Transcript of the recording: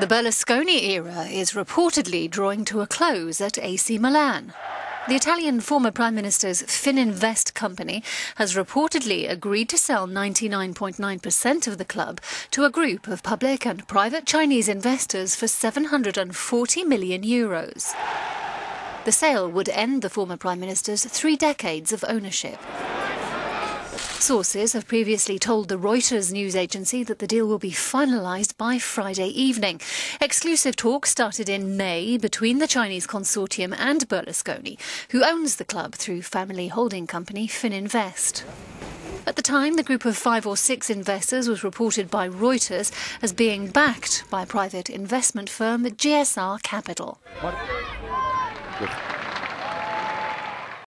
The Berlusconi era is reportedly drawing to a close at AC Milan. The Italian former Prime Minister's Fininvest company has reportedly agreed to sell 99.9% of the club to a group of public and private Chinese investors for €740 million. The sale would end the former Prime Minister's 3 decades of ownership. Sources have previously told the Reuters news agency that the deal will be finalised by Friday evening. Exclusive talks started in May between the Chinese consortium and Berlusconi, who owns the club through family holding company Fininvest. At the time, the group of 5 or 6 investors was reported by Reuters as being backed by private investment firm GSR Capital.